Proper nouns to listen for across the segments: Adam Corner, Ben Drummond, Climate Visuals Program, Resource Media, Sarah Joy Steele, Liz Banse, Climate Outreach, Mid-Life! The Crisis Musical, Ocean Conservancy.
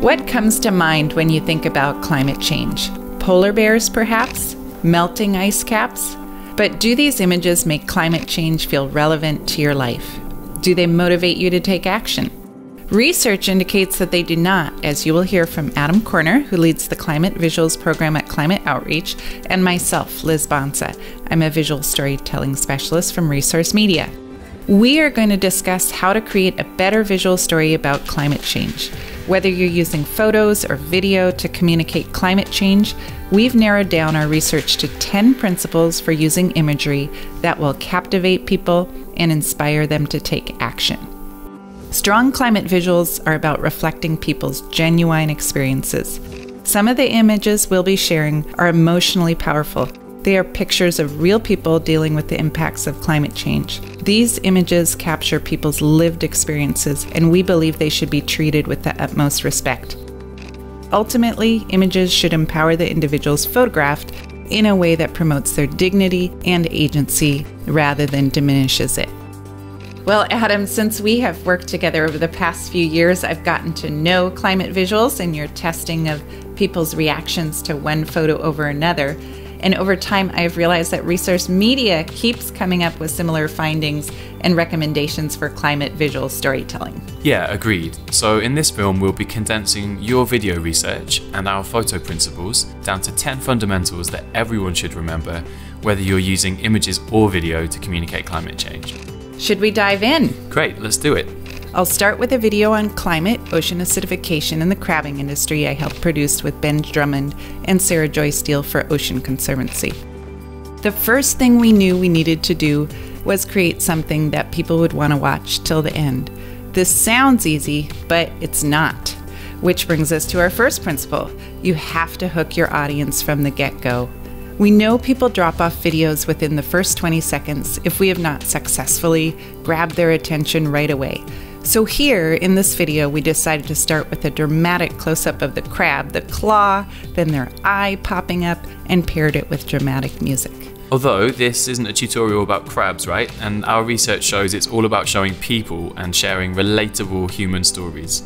What comes to mind when you think about climate change? Polar bears, perhaps? Melting ice caps? But do these images make climate change feel relevant to your life? Do they motivate you to take action? Research indicates that they do not, as you will hear from Adam Corner, who leads the Climate Visuals Program at Climate Outreach, and myself, Liz Banse. I'm a visual storytelling specialist from Resource Media. We are going to discuss how to create a better visual story about climate change. Whether you're using photos or video to communicate climate change, we've narrowed down our research to 10 principles for using imagery that will captivate people and inspire them to take action. Strong climate visuals are about reflecting people's genuine experiences. Some of the images we'll be sharing are emotionally powerful. They are pictures of real people dealing with the impacts of climate change. These images capture people's lived experiences, and we believe they should be treated with the utmost respect. Ultimately, images should empower the individuals photographed in a way that promotes their dignity and agency rather than diminishes it. Well, Adam, since we have worked together over the past few years, I've gotten to know Climate Visuals and your testing of people's reactions to one photo over another. And over time, I've realized that Resource Media keeps coming up with similar findings and recommendations for climate visual storytelling. Yeah, agreed. So in this film, we'll be condensing your video research and our photo principles down to 10 fundamentals that everyone should remember, whether you're using images or video to communicate climate change. Should we dive in? Great, let's do it. I'll start with a video on climate, ocean acidification, and the crabbing industry I helped produce with Ben Drummond and Sarah Joy Steele for Ocean Conservancy. The first thing we knew we needed to do was create something that people would want to watch till the end. This sounds easy, but it's not. Which brings us to our first principle. You have to hook your audience from the get-go. We know people drop off videos within the first 20 seconds if we have not successfully grabbed their attention right away. So here, in this video, we decided to start with a dramatic close-up of the crab, the claw, then their eye popping up, and paired it with dramatic music. Although this isn't a tutorial about crabs, right? And our research shows it's all about showing people and sharing relatable human stories.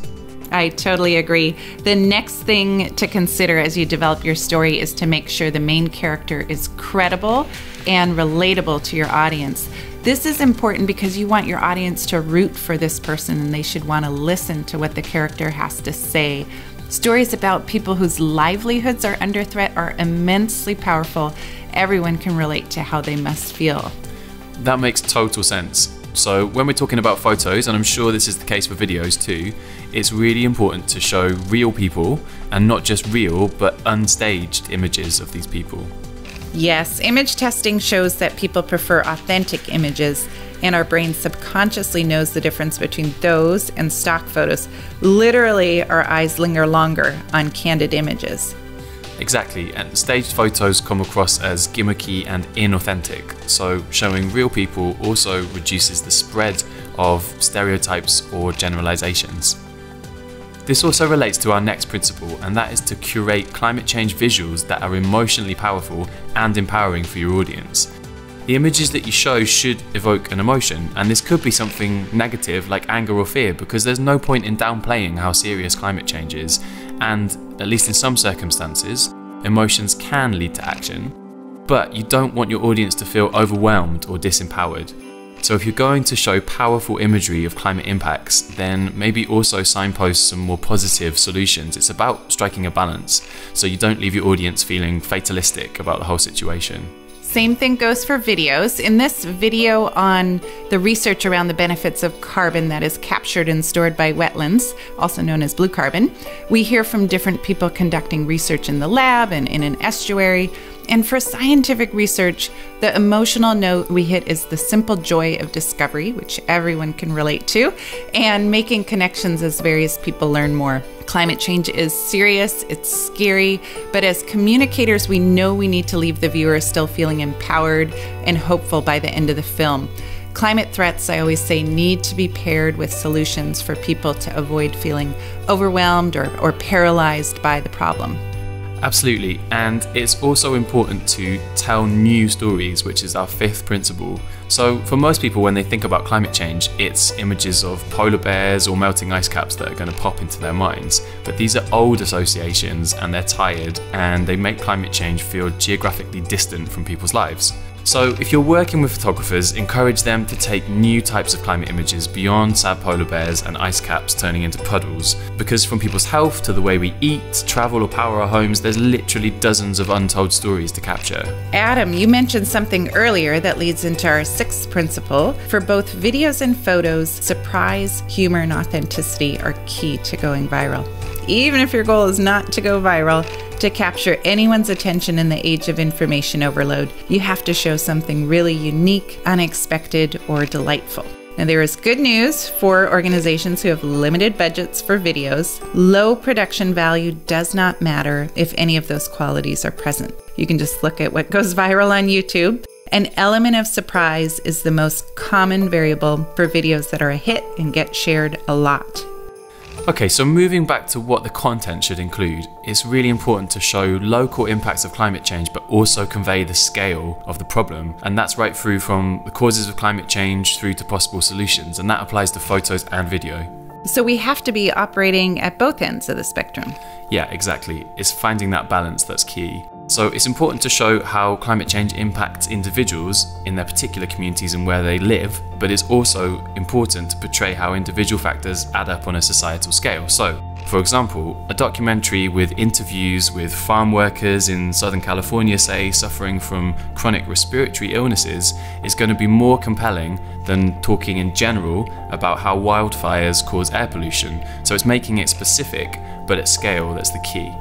I totally agree. The next thing to consider as you develop your story is to make sure the main character is credible and relatable to your audience. This is important because you want your audience to root for this person, and they should want to listen to what the character has to say. Stories about people whose livelihoods are under threat are immensely powerful. Everyone can relate to how they must feel. That makes total sense. So when we're talking about photos, and I'm sure this is the case for videos too, it's really important to show real people, and not just real, but unstaged images of these people. Yes, image testing shows that people prefer authentic images, and our brain subconsciously knows the difference between those and stock photos. Literally, our eyes linger longer on candid images. Exactly, and staged photos come across as gimmicky and inauthentic, so showing real people also reduces the spread of stereotypes or generalizations. This also relates to our next principle, and that is to curate climate change visuals that are emotionally powerful and empowering for your audience. The images that you show should evoke an emotion, and this could be something negative like anger or fear, because there's no point in downplaying how serious climate change is, and, at least in some circumstances, emotions can lead to action. But you don't want your audience to feel overwhelmed or disempowered. So if you're going to show powerful imagery of climate impacts, then maybe also signpost some more positive solutions. It's about striking a balance, so you don't leave your audience feeling fatalistic about the whole situation. Same thing goes for videos. In this video on the research around the benefits of carbon that is captured and stored by wetlands, also known as blue carbon, we hear from different people conducting research in the lab and in an estuary. And for scientific research, the emotional note we hit is the simple joy of discovery, which everyone can relate to, and making connections as various people learn more. Climate change is serious, it's scary, but as communicators, we know we need to leave the viewer still feeling empowered and hopeful by the end of the film. Climate threats, I always say, need to be paired with solutions for people to avoid feeling overwhelmed or paralyzed by the problem. Absolutely, and it's also important to tell new stories, which is our fifth principle. So for most people, when they think about climate change, it's images of polar bears or melting ice caps that are going to pop into their minds. But these are old associations and they're tired, and they make climate change feel geographically distant from people's lives. So if you're working with photographers, encourage them to take new types of climate images beyond sad polar bears and ice caps turning into puddles, because from people's health to the way we eat, travel or power our homes, there's literally dozens of untold stories to capture. Adam, you mentioned something earlier that leads into our sixth principle. For both videos and photos, surprise, humor, and authenticity are key to going viral. Even if your goal is not to go viral, to capture anyone's attention in the age of information overload, you have to show something really unique, unexpected, or delightful. Now, there is good news for organizations who have limited budgets for videos. Low production value does not matter if any of those qualities are present. You can just look at what goes viral on YouTube. An element of surprise is the most common variable for videos that are a hit and get shared a lot. Okay, so moving back to what the content should include, it's really important to show local impacts of climate change, but also convey the scale of the problem. And that's right through from the causes of climate change through to possible solutions. And that applies to photos and video. So we have to be operating at both ends of the spectrum. Yeah, exactly. It's finding that balance that's key. So it's important to show how climate change impacts individuals in their particular communities and where they live, but it's also important to portray how individual factors add up on a societal scale. So, for example, a documentary with interviews with farm workers in Southern California, say, suffering from chronic respiratory illnesses is going to be more compelling than talking in general about how wildfires cause air pollution. So it's making it specific, but at scale, that's the key.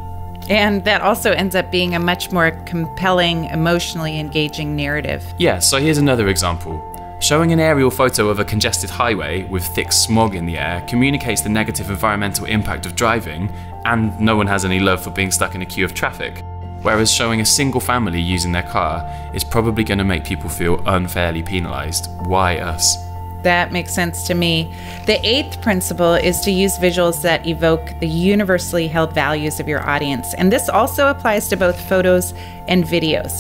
And that also ends up being a much more compelling, emotionally engaging narrative. Yeah, so here's another example. Showing an aerial photo of a congested highway with thick smog in the air communicates the negative environmental impact of driving, and no one has any love for being stuck in a queue of traffic. Whereas showing a single family using their car is probably going to make people feel unfairly penalized. Why us? That makes sense to me. The eighth principle is to use visuals that evoke the universally held values of your audience. And this also applies to both photos and videos.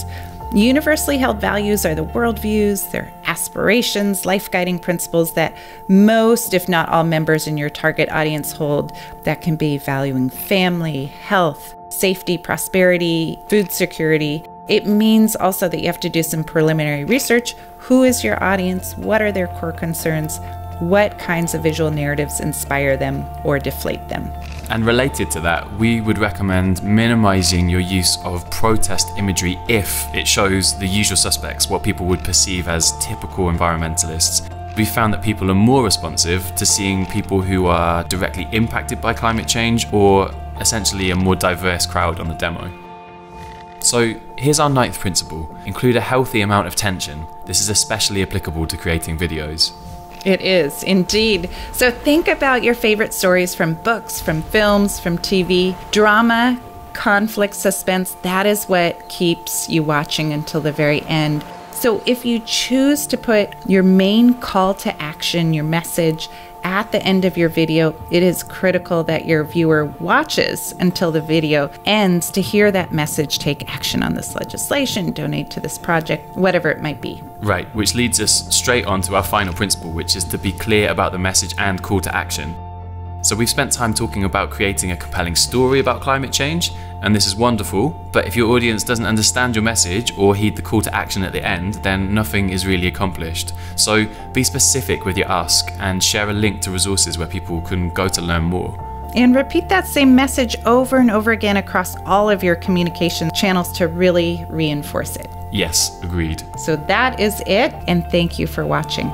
Universally held values are the worldviews, their aspirations, life-guiding principles that most, if not all, members in your target audience hold. That can be valuing family, health, safety, prosperity, food security. It means also that you have to do some preliminary research. Who is your audience? What are their core concerns? What kinds of visual narratives inspire them or deflate them? And related to that, we would recommend minimizing your use of protest imagery if it shows the usual suspects, what people would perceive as typical environmentalists. We found that people are more responsive to seeing people who are directly impacted by climate change, or essentially a more diverse crowd on the demo. So here's our ninth principle: include a healthy amount of tension. This is especially applicable to creating videos. It is indeed. So think about your favorite stories from books, from films, from TV. Drama, conflict, suspense, that is what keeps you watching until the very end. So if you choose to put your main call to action, your message, at the end of your video, it is critical that your viewer watches until the video ends to hear that message: take action on this legislation, donate to this project, whatever it might be. Right, which leads us straight on to our final principle, which is to be clear about the message and call to action. So we've spent time talking about creating a compelling story about climate change, and this is wonderful, but if your audience doesn't understand your message or heed the call to action at the end, then nothing is really accomplished. So be specific with your ask and share a link to resources where people can go to learn more. And repeat that same message over and over again across all of your communication channels to really reinforce it. Yes, agreed. So that is it, and thank you for watching.